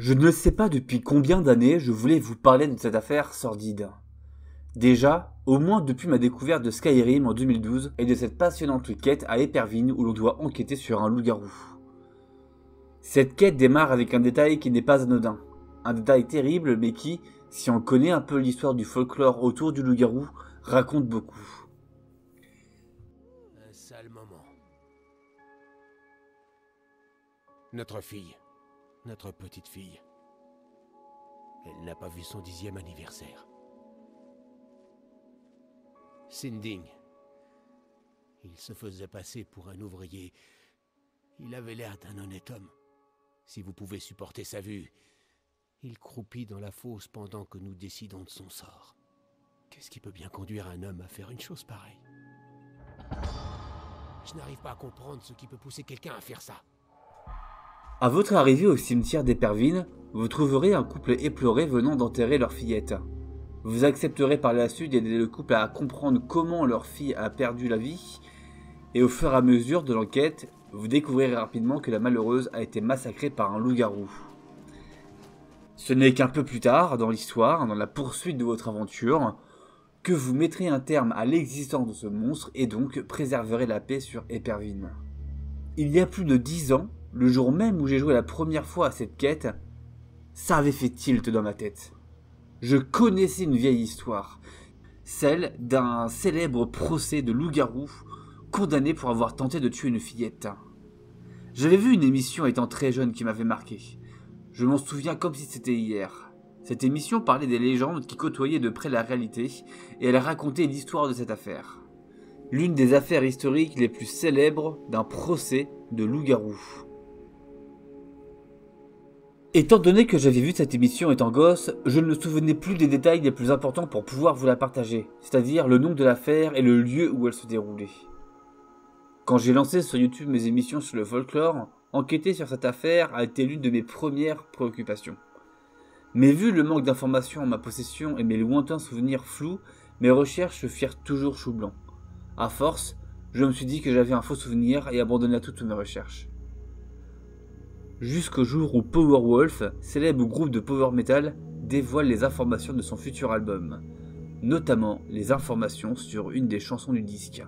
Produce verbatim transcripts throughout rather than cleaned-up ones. Je ne sais pas depuis combien d'années je voulais vous parler de cette affaire sordide. Déjà, au moins depuis ma découverte de Skyrim en deux mille douze et de cette passionnante quête à Epervine où l'on doit enquêter sur un loup-garou. Cette quête démarre avec un détail qui n'est pas anodin. Un détail terrible mais qui, si on connaît un peu l'histoire du folklore autour du loup-garou, raconte beaucoup. Un sale moment. Notre fille. Notre petite fille. Elle n'a pas vu son dixième anniversaire. Sinding. Il se faisait passer pour un ouvrier. Il avait l'air d'un honnête homme. Si vous pouvez supporter sa vue, il croupit dans la fosse pendant que nous décidons de son sort. Qu'est-ce qui peut bien conduire un homme à faire une chose pareille? Je n'arrive pas à comprendre ce qui peut pousser quelqu'un à faire ça. À votre arrivée au cimetière d'Epervine, vous trouverez un couple éploré venant d'enterrer leur fillette. Vous accepterez par la suite d'aider le couple à comprendre comment leur fille a perdu la vie, et au fur et à mesure de l'enquête, vous découvrirez rapidement que la malheureuse a été massacrée par un loup-garou. Ce n'est qu'un peu plus tard, dans l'histoire, dans la poursuite de votre aventure, que vous mettrez un terme à l'existence de ce monstre et donc préserverez la paix sur Epervine. Il y a plus de dix ans, le jour même où j'ai joué la première fois à cette quête, ça avait fait tilt dans ma tête. Je connaissais une vieille histoire, celle d'un célèbre procès de loup-garou condamné pour avoir tenté de tuer une fillette. J'avais vu une émission étant très jeune qui m'avait marqué. Je m'en souviens comme si c'était hier. Cette émission parlait des légendes qui côtoyaient de près la réalité et elle racontait l'histoire de cette affaire. L'une des affaires historiques les plus célèbres d'un procès de loup-garou. Étant donné que j'avais vu cette émission étant gosse, je ne me souvenais plus des détails les plus importants pour pouvoir vous la partager, c'est-à-dire le nom de l'affaire et le lieu où elle se déroulait. Quand j'ai lancé sur YouTube mes émissions sur le folklore, enquêter sur cette affaire a été l'une de mes premières préoccupations. Mais vu le manque d'informations en ma possession et mes lointains souvenirs flous, mes recherches se firent toujours chou blanc. À force, je me suis dit que j'avais un faux souvenir et abandonna toutes mes recherches. Jusqu'au jour où Powerwolf, célèbre groupe de power metal, dévoile les informations de son futur album, notamment les informations sur une des chansons du disque.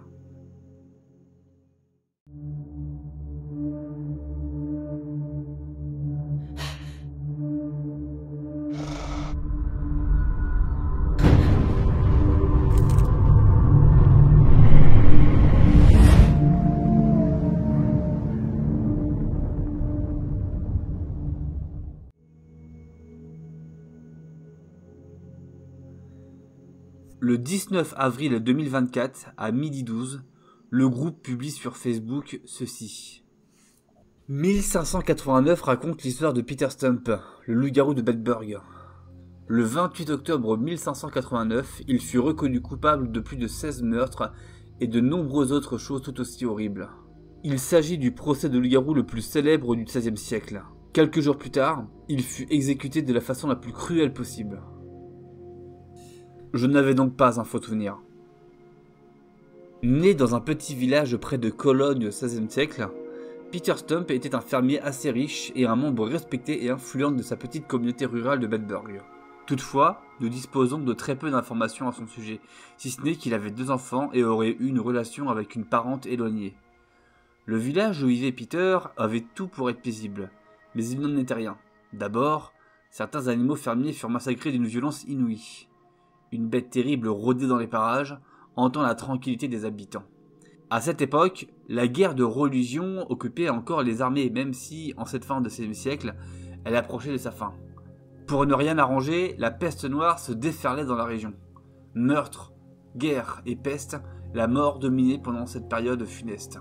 Le dix-neuf avril deux mille vingt-quatre, à midi douze, le groupe publie sur Facebook ceci. mille cinq cent quatre-vingt-neuf raconte l'histoire de Peter Stumpp, le loup-garou de Bedburg. Le vingt-huit octobre mille cinq cent quatre-vingt-neuf, il fut reconnu coupable de plus de seize meurtres et de nombreuses autres choses tout aussi horribles. Il s'agit du procès de loup-garou le plus célèbre du seizième siècle. Quelques jours plus tard, il fut exécuté de la façon la plus cruelle possible. Je n'avais donc pas un faux souvenir. Né dans un petit village près de Cologne au seizième siècle, Peter Stumpp était un fermier assez riche et un membre respecté et influent de sa petite communauté rurale de Bedburg. Toutefois, nous disposons de très peu d'informations à son sujet, si ce n'est qu'il avait deux enfants et aurait eu une relation avec une parente éloignée. Le village où vivait Peter avait tout pour être paisible, mais il n'en était rien. D'abord, certains animaux fermiers furent massacrés d'une violence inouïe. Une bête terrible rôdait dans les parages, hantant la tranquillité des habitants. À cette époque, la guerre de religion occupait encore les armées, même si, en cette fin de seizième siècle, elle approchait de sa fin. Pour ne rien arranger, la peste noire se déferlait dans la région. Meurtres, guerres et peste, la mort dominait pendant cette période funeste.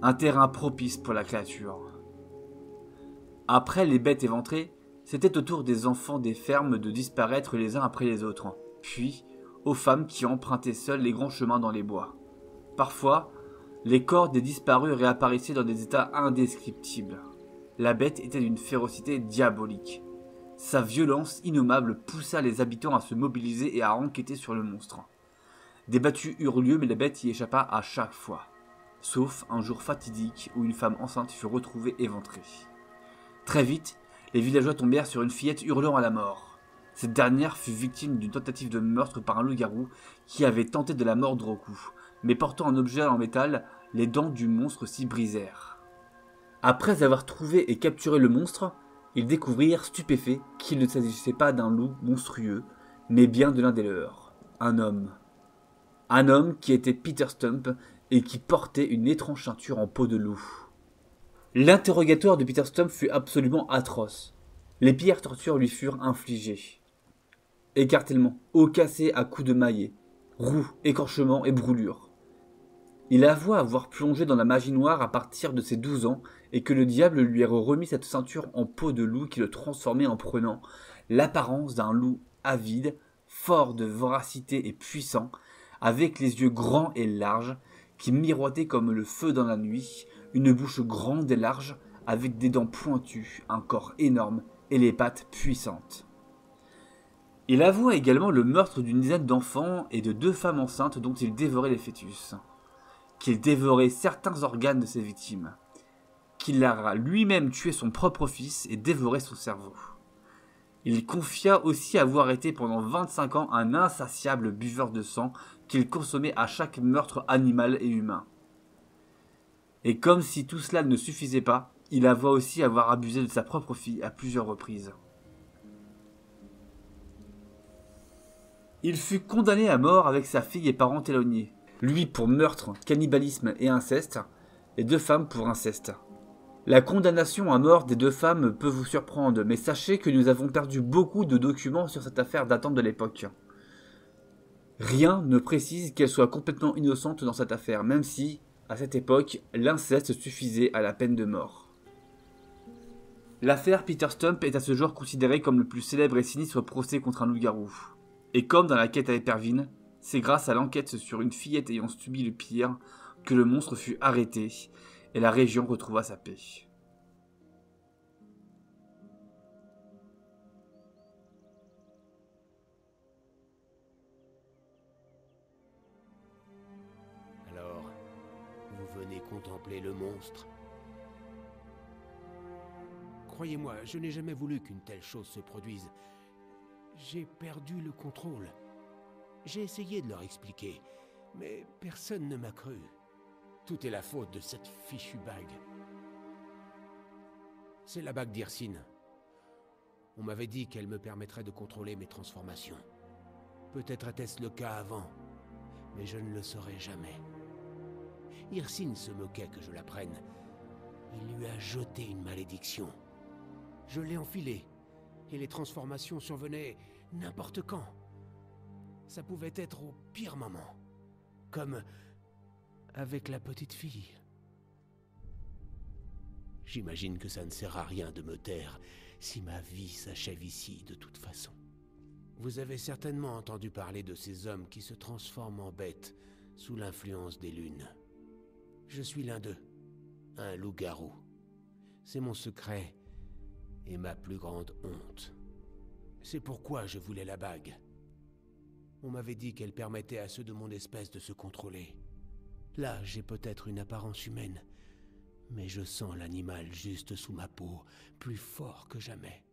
Un terrain propice pour la créature. Après les bêtes éventrées, c'était au tour des enfants des fermes de disparaître les uns après les autres, puis aux femmes qui empruntaient seules les grands chemins dans les bois. Parfois, les corps des disparus réapparaissaient dans des états indescriptibles. La bête était d'une férocité diabolique. Sa violence innommable poussa les habitants à se mobiliser et à enquêter sur le monstre. Des battues eurent lieu mais la bête y échappa à chaque fois, sauf un jour fatidique où une femme enceinte fut retrouvée éventrée. Très vite, les villageois tombèrent sur une fillette hurlant à la mort. Cette dernière fut victime d'une tentative de meurtre par un loup-garou qui avait tenté de la mordre au cou, mais portant un objet en métal, les dents du monstre s'y brisèrent. Après avoir trouvé et capturé le monstre, ils découvrirent stupéfaits qu'il ne s'agissait pas d'un loup monstrueux, mais bien de l'un des leurs, un homme. Un homme qui était Peter Stumpp et qui portait une étrange ceinture en peau de loup. L'interrogatoire de Peter Stumpp fut absolument atroce. Les pires tortures lui furent infligées. Écartèlement, os cassés à coups de maillet, roues, écorchements et brûlures. Il avoua avoir plongé dans la magie noire à partir de ses douze ans et que le diable lui a remis cette ceinture en peau de loup qui le transformait en prenant l'apparence d'un loup avide, fort de voracité et puissant, avec les yeux grands et larges, qui miroitaient comme le feu dans la nuit, une bouche grande et large, avec des dents pointues, un corps énorme et les pattes puissantes. Il avoua également le meurtre d'une dizaine d'enfants et de deux femmes enceintes dont il dévorait les fœtus, qu'il dévorait certains organes de ses victimes, qu'il a lui-même tué son propre fils et dévoré son cerveau. Il confia aussi avoir été pendant vingt-cinq ans un insatiable buveur de sang qu'il consommait à chaque meurtre animal et humain. Et comme si tout cela ne suffisait pas, il avoua aussi avoir abusé de sa propre fille à plusieurs reprises. Il fut condamné à mort avec sa fille et parents éloignés, lui pour meurtre, cannibalisme et inceste, et deux femmes pour inceste. La condamnation à mort des deux femmes peut vous surprendre, mais sachez que nous avons perdu beaucoup de documents sur cette affaire datant de l'époque. Rien ne précise qu'elle soit complètement innocente dans cette affaire, même si... à cette époque, l'inceste suffisait à la peine de mort. L'affaire Peter Stumpp est à ce jour considérée comme le plus célèbre et sinistre procès contre un loup-garou. Et comme dans la quête à Epervine, c'est grâce à l'enquête sur une fillette ayant subi le pire que le monstre fut arrêté et la région retrouva sa paix. Venez contempler le monstre. Croyez-moi, je n'ai jamais voulu qu'une telle chose se produise. J'ai perdu le contrôle. J'ai essayé de leur expliquer, mais personne ne m'a cru. Tout est la faute de cette fichue bague. C'est la bague d'Hirsine. On m'avait dit qu'elle me permettrait de contrôler mes transformations. Peut-être était-ce le cas avant, mais je ne le saurais jamais. Hirsine se moquait que je la prenne. Il lui a jeté une malédiction. Je l'ai enfilée, et les transformations survenaient n'importe quand. Ça pouvait être au pire moment, comme avec la petite fille. J'imagine que ça ne sert à rien de me taire si ma vie s'achève ici de toute façon. Vous avez certainement entendu parler de ces hommes qui se transforment en bêtes sous l'influence des lunes. Je suis l'un d'eux, un loup-garou. C'est mon secret et ma plus grande honte. C'est pourquoi je voulais la bague. On m'avait dit qu'elle permettait à ceux de mon espèce de se contrôler. Là, j'ai peut-être une apparence humaine, mais je sens l'animal juste sous ma peau, plus fort que jamais.